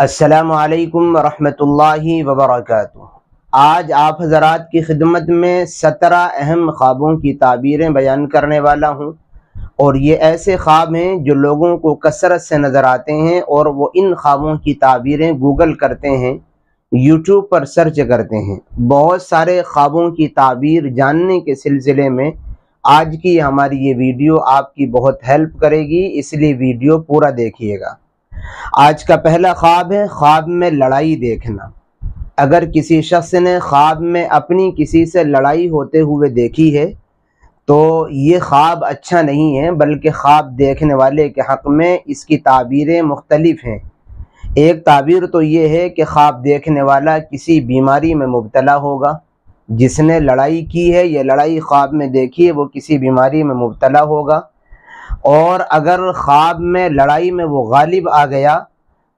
अस्सलामुअलैकुम वरहमतुल्लाहि वबरकातुहु। आज आप हज़रात की खिदमत में 17 अहम ख्वाबों की ताबीरें बयान करने वाला हूँ, और ये ऐसे ख्वाब हैं जो लोगों को कसरत से नज़र आते हैं और वो इन ख्वाबों की ताबीरें गूगल करते हैं, यूट्यूब पर सर्च करते हैं। बहुत सारे ख्वाबों की ताबीर जानने के सिलसिले में आज की हमारी ये वीडियो आपकी बहुत हेल्प करेगी, इसलिए वीडियो पूरा देखिएगा। आज का पहला ख्वाब है ख्वाब में लड़ाई देखना। अगर किसी शख्स ने ख्वाब में अपनी किसी से लड़ाई होते हुए देखी है तो ये ख्वाब अच्छा नहीं है, बल्कि ख्वाब देखने वाले के हक़ में इसकी ताबीरें मुख्तलिफ हैं। एक ताबीर तो ये है कि ख्वाब देखने वाला किसी बीमारी में मुब्तला होगा। जिसने लड़ाई की है या लड़ाई ख्वाब में देखी है वो किसी बीमारी में मुब्तला होगा, और अगर ख्वाब में लड़ाई में वो गालिब आ गया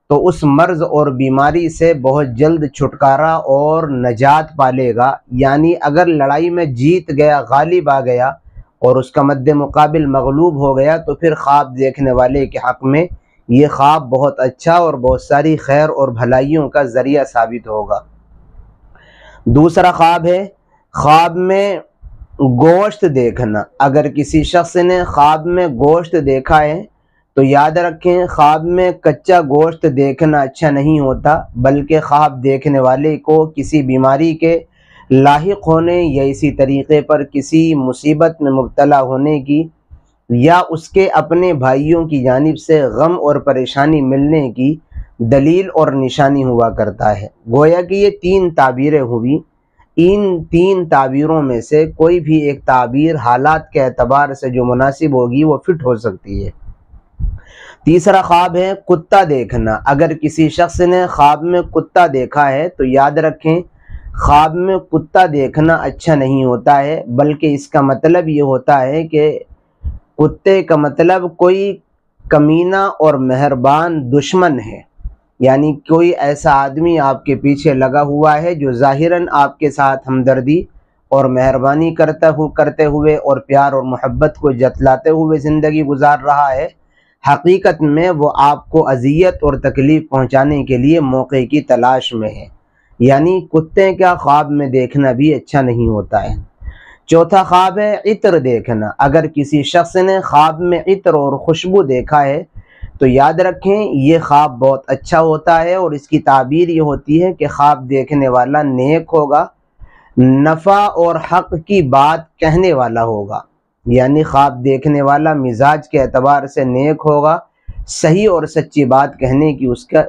तो उस मर्ज़ और बीमारी से बहुत जल्द छुटकारा और नजात पा लेगा। यानी अगर लड़ाई में जीत गया, गालिब आ गया और उसका मद्दे मुकाबिल मगलूब हो गया, तो फिर ख्वाब देखने वाले के हक़ में ये ख्वाब बहुत अच्छा और बहुत सारी खैर और भलाइयों का ज़रिया साबित होगा। दूसरा ख्वाब है ख्वाब में गोश्त देखना। अगर किसी शख्स ने ख्वाब में गोश्त देखा है तो याद रखें, ख्वाब में कच्चा गोश्त देखना अच्छा नहीं होता, बल्कि ख्वाब देखने वाले को किसी बीमारी के लाहिक होने या इसी तरीक़े पर किसी मुसीबत में मुब्तला होने की या उसके अपने भाइयों की जानिब से गम और परेशानी मिलने की दलील और निशानी हुआ करता है। गोया कि ये तीन ताबीरें हुई, इन तीन ताबीरों में से कोई भी एक ताबीर हालात के एतबार से जो मुनासिब होगी वो फिट हो सकती है। तीसरा ख्वाब है कुत्ता देखना। अगर किसी शख्स ने ख्वाब में कुत्ता देखा है तो याद रखें, ख्वाब में कुत्ता देखना अच्छा नहीं होता है, बल्कि इसका मतलब ये होता है कि कुत्ते का मतलब कोई कमीना और मेहरबान दुश्मन है। यानी कोई ऐसा आदमी आपके पीछे लगा हुआ है जो ज़ाहिरन आपके साथ हमदर्दी और मेहरबानी करते हुए और प्यार और मोहब्बत को जतलाते हुए ज़िंदगी गुजार रहा है, हकीकत में वो आपको अजियत और तकलीफ़ पहुंचाने के लिए मौके की तलाश में है। यानी कुत्ते का ख्वाब में देखना भी अच्छा नहीं होता है। चौथा ख्वाब है इत्र देखना। अगर किसी शख्स ने ख्वाब में इत्र और खुशबू देखा है तो याद रखें, ये ख्वाब बहुत अच्छा होता है, और इसकी ताबीर ये होती है कि ख्वाब देखने वाला नेक होगा, नफ़ा और हक़ की बात कहने वाला होगा। यानी ख्वाब देखने वाला मिजाज के एतबार से नेक होगा, सही और सच्ची बात कहने की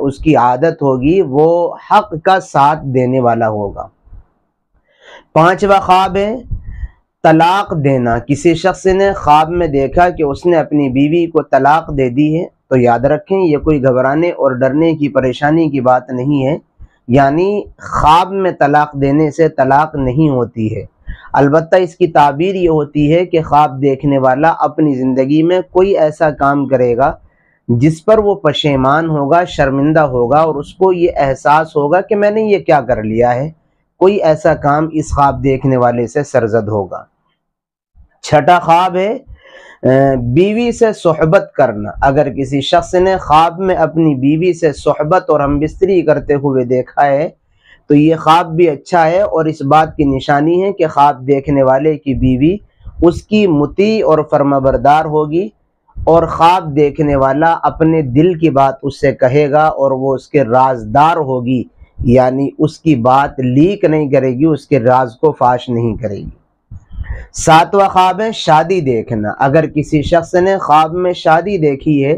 उसकी आदत होगी, वो हक़ का साथ देने वाला होगा। पाँचवा ख्वाब है तलाक़ देना। किसी शख्स ने ख्वाब में देखा कि उसने अपनी बीवी को तलाक़ दे दी है तो याद रखें, यह कोई घबराने और डरने की परेशानी की बात नहीं है। यानी ख्वाब में तलाक़ देने से तलाक़ नहीं होती है, अलबत्ता इसकी ताबीर ये होती है कि ख्वाब देखने वाला अपनी ज़िंदगी में कोई ऐसा काम करेगा जिस पर वो पशेमान होगा, शर्मिंदा होगा, और उसको ये एहसास होगा कि मैंने ये क्या कर लिया है। कोई ऐसा काम इस ख्वाब देखने वाले से सरजद होगा। छठा ख्वाब है बीवी से सोहबत करना। अगर किसी शख्स ने ख्वाब में अपनी बीवी से सोहबत और हमबिस्तरी करते हुए देखा है तो ये ख्वाब भी अच्छा है, और इस बात की निशानी है कि ख्वाब देखने वाले की बीवी उसकी मुती और फरमाबरदार होगी, और ख्वाब देखने वाला अपने दिल की बात उससे कहेगा और वो उसके राजदार होगी। यानी उसकी बात लीक नहीं करेगी, उसके राज को फाश नहीं करेगी। सातवां ख्वाब है शादी देखना। अगर किसी शख्स ने ख्वाब में शादी देखी है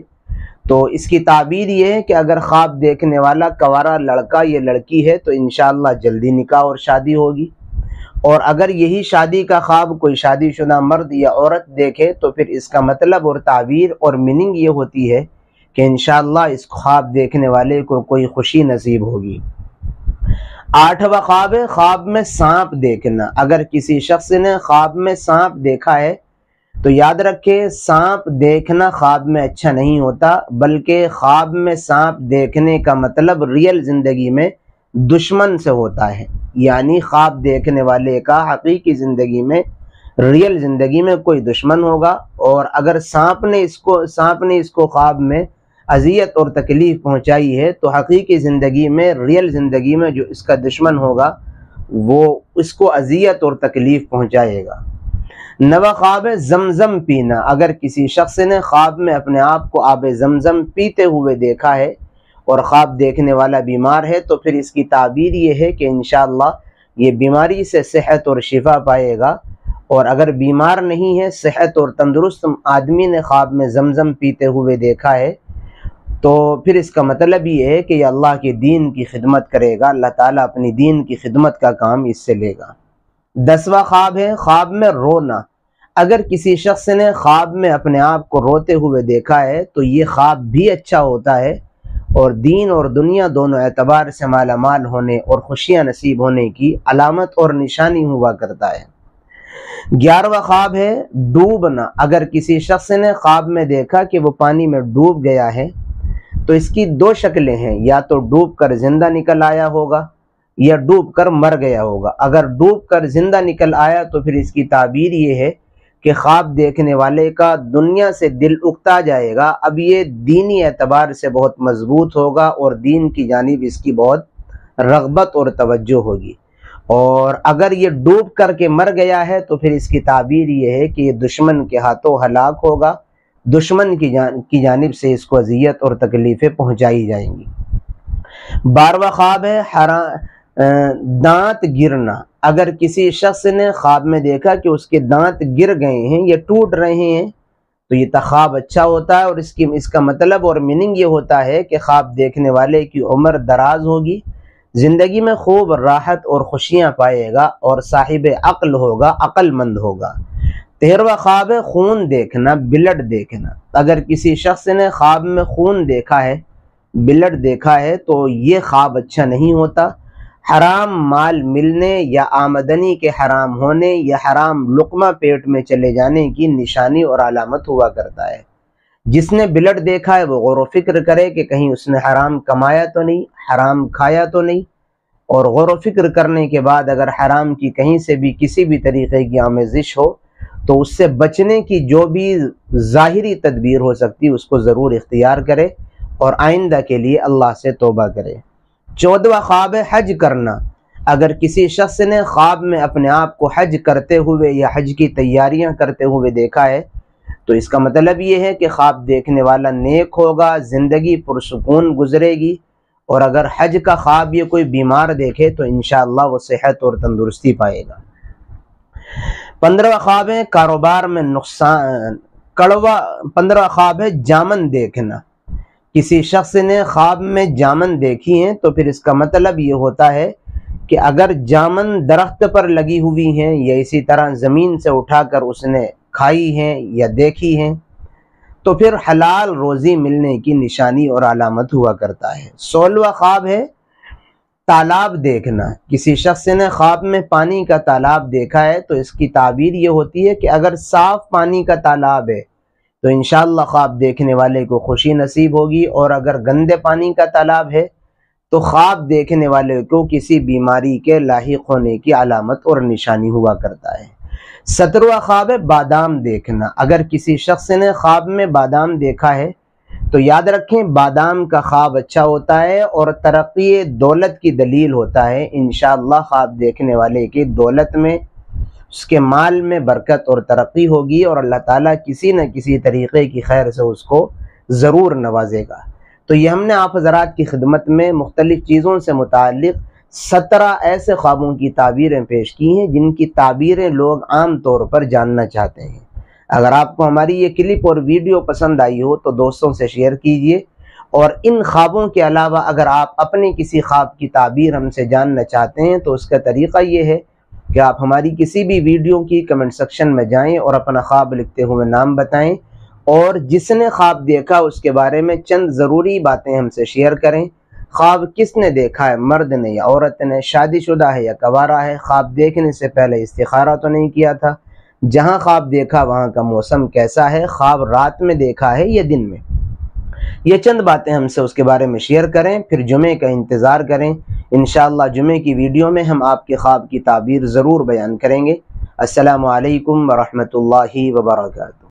तो इसकी ताबीर ये है कि अगर ख्वाब देखने वाला कंवारा लड़का या लड़की है तो इंशाअल्लाह जल्दी निकाह और शादी होगी, और अगर यही शादी का ख्वाब कोई शादीशुदा मर्द या औरत देखे तो फिर इसका मतलब और ताबीर और मीनिंग ये होती है कि इंशाअल्लाह इस ख्वाब देखने वाले को कोई खुशी नसीब होगी। आठवां ख्वाब है ख्वाब में सांप देखना। अगर किसी शख्स ने ख्वाब में सांप देखा है तो याद रखें, सांप देखना ख्वाब में अच्छा नहीं होता, बल्कि ख्वाब में सांप देखने का मतलब रियल ज़िंदगी में दुश्मन से होता है। यानी ख्वाब देखने वाले का हकीकी ज़िंदगी में, रियल ज़िंदगी में कोई दुश्मन होगा, और अगर सांप ने इसको ख्वाब में अजियत और तकलीफ़ पहुँचाई है, तो हकीकी ज़िंदगी में, रियल ज़िंदगी में जो इसका दुश्मन होगा वो इसको अजियत और तकलीफ़ पहुँचाएगा। नवा ख्वाब जमज़म पीना, अगर किसी शख्स ने ख्वाब में अपने आप को आब जमज़म पीते हुए देखा है और ख्वाब देखने वाला बीमार है, तो फिर इसकी ताबीर ये है कि इंशाअल्लाह ये बीमारी से सेहत और शिफा पाएगा। और अगर बीमार नहीं है, सेहत और तंदुरुस्त आदमी ने ख्वाब में जमज़म पीते हुए देखा है, तो फिर इसका मतलब ये है कि अल्लाह के दीन की खिदमत करेगा, अल्लाह ताला अपनी दीन की खिदमत का काम इससे लेगा। 10वां ख्वाब है ख्वाब में रोना, अगर किसी शख्स ने ख्वाब में अपने आप को रोते हुए देखा है तो ये ख्वाब भी अच्छा होता है और दीन और दुनिया दोनों एतबार से मालामाल होने और खुशियाँ नसीब होने की अलामत और निशानी हुआ करता है। 11वां ख्वाब है डूबना, अगर किसी शख्स ने ख्वाब में देखा कि वो पानी में डूब गया है तो इसकी दो शक्लें हैं, या तो डूब कर जिंदा निकल आया होगा या डूब कर मर गया होगा। अगर डूब कर जिंदा निकल आया तो फिर इसकी ताबीर ये है कि ख्वाब देखने वाले का दुनिया से दिल उकता जाएगा, अब ये दीनी एतबार से बहुत मजबूत होगा और दीन की जानिब इसकी बहुत रगबत और तवज्जो होगी। और अगर ये डूब करके मर गया है तो फिर इसकी ताबीर ये है कि ये दुश्मन के हाथों हलाक होगा, दुश्मन की जानिब से इसको अजियत और तकलीफ़ें पहुँचाई जाएंगी। 12वां ख्वाब है दांत गिरना, अगर किसी शख्स ने ख्वाब में देखा कि उसके दांत गिर गए हैं या टूट रहे हैं तो ये ख्वाब अच्छा होता है और इसका मतलब और मीनिंग ये होता है कि ख्वाब देखने वाले की उम्र दराज होगी, ज़िंदगी में खूब राहत और खुशियाँ पाएगा और साहिब अक्ल होगा, अक्लमंद होगा। 13वां ख्वाब है खून देखना, ब्लड देखना, अगर किसी शख्स ने ख्वाब में खून देखा है, ब्लड देखा है तो ये ख्वाब अच्छा नहीं होता। हराम माल मिलने या आमदनी के हराम होने या हराम लुकमा पेट में चले जाने की निशानी और अलामत हुआ करता है। जिसने ब्लड देखा है वो गौर व फिक्र करे कि कहीं उसने हराम कमाया तो नहीं, हराम खाया तो नहीं, और गौर व फिक्र करने के बाद अगर हराम की कहीं से भी किसी भी तरीक़े की आमेजिश हो तो उससे बचने की जो भी ज़ाहिरी तदबीर हो सकती है उसको ज़रूर इख्तियार करे और आइंदा के लिए अल्लाह से तोबा करे। 14वां ख्वाब है हज करना, अगर किसी शख्स ने ख्वाब में अपने आप को हज करते हुए या हज की तैयारियां करते हुए देखा है तो इसका मतलब ये है कि ख्वाब देखने वाला नेक होगा, ज़िंदगी पुरसुकून गुजरेगी। और अगर हज का ख्वाब ये कोई बीमार देखे तो इंशाअल्लाह वो सेहत और तंदुरुस्ती पाएगा। 15वां ख्वाब है कारोबार में नुकसान, 15वां ख्वाब है जामन देखना, किसी शख्स ने ख्वाब में जामन देखी हैं तो फिर इसका मतलब ये होता है कि अगर जामन दरख्त पर लगी हुई हैं या इसी तरह ज़मीन से उठाकर उसने खाई हैं या देखी हैं तो फिर हलाल रोज़ी मिलने की निशानी और अलामत हुआ करता है। 16वां ख्वाब है तालाब देखना, किसी शख्स ने ख्वाब में पानी का तालाब देखा है तो इसकी ताबीर ये होती है कि अगर साफ़ पानी का तालाब है तो इंशाअल्लाह ख्वाब देखने वाले को खुशी नसीब होगी, और अगर गंदे पानी का तालाब है तो ख्वाब देखने वाले को किसी बीमारी के लाहिक होने की अलामत और निशानी हुआ करता है। 17वां ख्वाब है बादाम देखना, अगर किसी शख्स ने ख्वाब में बादाम देखा है तो याद रखें बादाम का ख्वाब अच्छा होता है और तरक्की दौलत की दलील होता है। इंशाअल्लाह ख्वाब देखने वाले की दौलत में, उसके माल में बरकत और तरक्की होगी और अल्लाह ताला किसी न किसी तरीक़े की खैर से उसको ज़रूर नवाजेगा। तो ये हमने आप हज़रात की खिदमत में मुख्तलिफ़ चीज़ों से मुताल्लिक़ 17 ऐसे ख्वाबों की ताबीरें पेश की हैं जिनकी ताबीरें लोग आम तौर पर जानना चाहते हैं। अगर आपको हमारी ये क्लिप और वीडियो पसंद आई हो तो दोस्तों से शेयर कीजिए, और इन ख्वाबों के अलावा अगर आप अपने किसी ख्वाब की ताबीर हमसे जानना चाहते हैं तो उसका तरीक़ा ये है कि आप हमारी किसी भी वीडियो की कमेंट सेक्शन में जाएं और अपना ख्वाब लिखते हुए नाम बताएं, और जिसने ख्वाब देखा उसके बारे में चंद ज़रूरी बातें हमसे शेयर करें। ख्वाब किसने देखा है, मर्द ने या औरत ने, शादीशुदा है या कवारा है, ख्वाब देखने से पहले इस्तिखारा तो नहीं किया था, जहां ख्वाब देखा वहां का मौसम कैसा है, ख्वाब रात में देखा है या दिन में, ये चंद बातें हमसे उसके बारे में शेयर करें। फिर जुमे का इंतज़ार करें, इंशाअल्लाह जुमे की वीडियो में हम आपके ख्वाब की ताबीर ज़रूर बयान करेंगे। अस्सलामु अलैकुम वरहमतुल्लाहि वबरकातुहू।